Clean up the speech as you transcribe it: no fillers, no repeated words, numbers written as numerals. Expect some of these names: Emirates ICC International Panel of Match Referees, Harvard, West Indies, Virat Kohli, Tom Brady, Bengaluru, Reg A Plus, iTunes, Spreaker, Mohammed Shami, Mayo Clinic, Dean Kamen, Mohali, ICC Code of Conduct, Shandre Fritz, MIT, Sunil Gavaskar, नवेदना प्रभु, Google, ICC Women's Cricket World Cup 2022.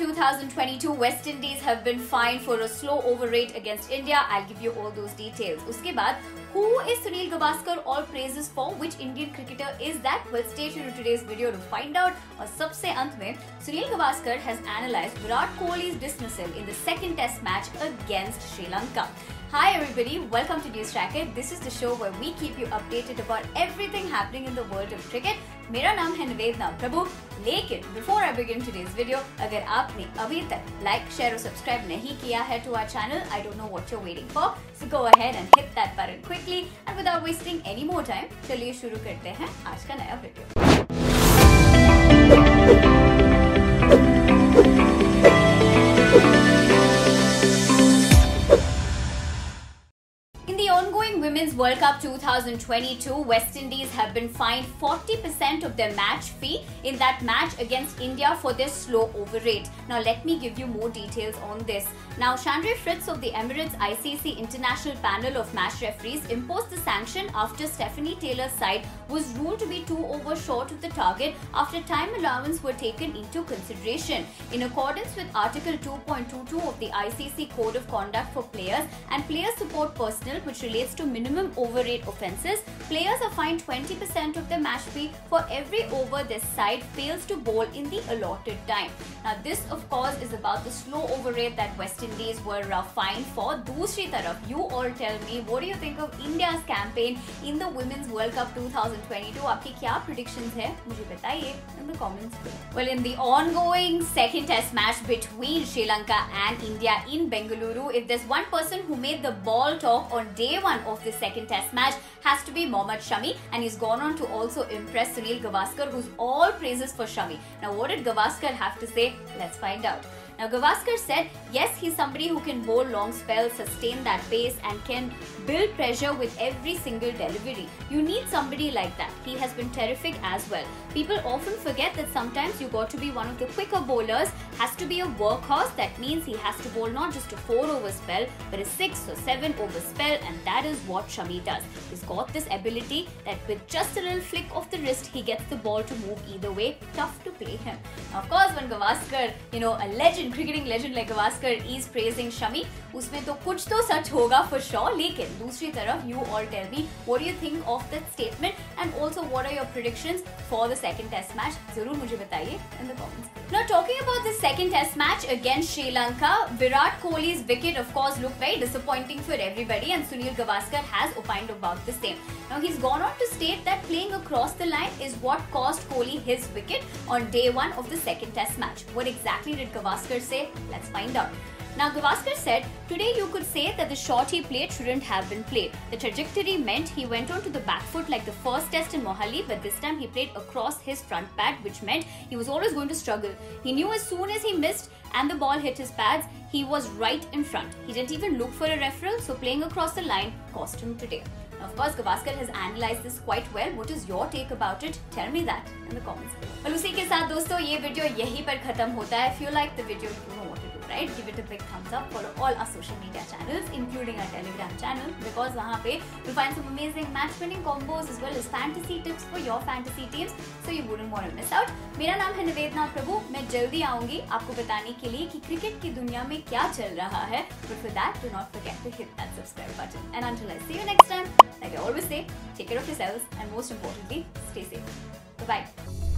of 2022, West Indies have been fined for a slow over rate against India. I'll give you all those details. Uske baad, who is Sunil Gavaskar all praises for? Which Indian cricketer is that? Well, stay tuned to today's video to find out. Aur sabse ant mein, Sunil Gavaskar has analysed Virat Kohli's dismissal in the second Test match against Sri Lanka. Hi everybody, welcome to News Tracker. This is the show where we keep you updated about everything happening in the world of cricket. मेरा नाम है नवेदना प्रभु. लेकिन before I begin today's video, अगर आपने अभी तक like, share और subscribe नहीं किया है to our channel, I don't know what you're waiting for. So go ahead and hit that button quickly. And without wasting any more time, चलिए शुरू करते हैं आज का नया video. Women's World Cup 2022, West Indies have been fined 40% of their match fee in that match against India for their slow over rate. Now let me give you more details on this. Now Shandre Fritz of the Emirates ICC International Panel of Match Referees imposed the sanction after Stephanie Taylor's side was ruled to be 2 over short of the target after time allowance were taken into consideration. In accordance with Article 2.22 of the ICC Code of Conduct for Players and Player Support Personnel, which relates to minimum overrate offences, players are fined 20% of their match fee for every over their side fails to bowl in the allotted time. Now this of course is about the slow overrate that West Indies were fined for. Dusri taraf, you all tell me, what do you think of India's campaign in the Women's World Cup 2022? Aapki kya predictions hai? Mujhe bataiye in the comments below. Well, in the ongoing second test match between Sri Lanka and India in Bengaluru, if there's one person who made the ball talk on day one of the second test match, has to be Mohammed Shami, and he's gone on to also impress Sunil Gavaskar, who's all praises for Shami. Now what did Gavaskar have to say? Let's find out. Now Gavaskar said, yes, he's somebody who can bowl long spells, sustain that pace and can build pressure with every single delivery. You need somebody like that. He has been terrific as well. People often forget that sometimes you got to be one of the quicker bowlers, has to be a workhorse. That means he has to bowl not just a 4 over spell but a 6 or 7 over spell, and that is what Shami does. He's got this ability that with just a little flick of the wrist, he gets the ball to move either way. Tough to play him. Now, of course, when Gavaskar, you know, a legend, cricketing legend like Gavaskar is praising Shami, usme to kuch to sach hoga for sure. Lekin dusri taraf, you all tell me, what do you think of that statement, and also what are your predictions for the second test match? Zarur mujhe bataiye in the comments. Now talking about the second test match against Sri Lanka, Virat Kohli's wicket of course looked very disappointing for everybody, and Sunil Gavaskar has opined about the same. Now he's gone on to state that playing across the line is what cost Kohli his wicket on day 1 of the second test match. What exactly did Gavaskar say? Let's find out. Now Gavaskar said, today you could say that the shot he played shouldn't have been played. The trajectory meant he went on to the back foot like the first test in Mohali, but this time he played across his front pad, which meant he was always going to struggle. He knew as soon as he missed and the ball hit his pads, he was right in front. He didn't even look for a referral, so playing across the line cost him today. Now, of course, Gavaskar has analysed this quite well. What is your take about it? Tell me that in the comments below. और उसी के साथ दोस्तों ये video यहीं पर खत्म होता है. If you like the video, you know what to do, right? Give it a big thumbs up. Follow all our social media channels, including our Telegram channel, because वहाँ पे you'll find some amazing match-winning combos as well as fantasy tips for your fantasy teams. So you wouldn't want to miss out. मेरा नाम है नवेदना प्रभु. मैं जल्दी आऊँगी आपको बताने के लिए कि क्रिकेट की दुनिया में क्या चल रहा है. But for that, do not forget to hit that subscribe button. And until I see you next time. Like I always say, take care of yourselves and most importantly, stay safe. Bye-bye.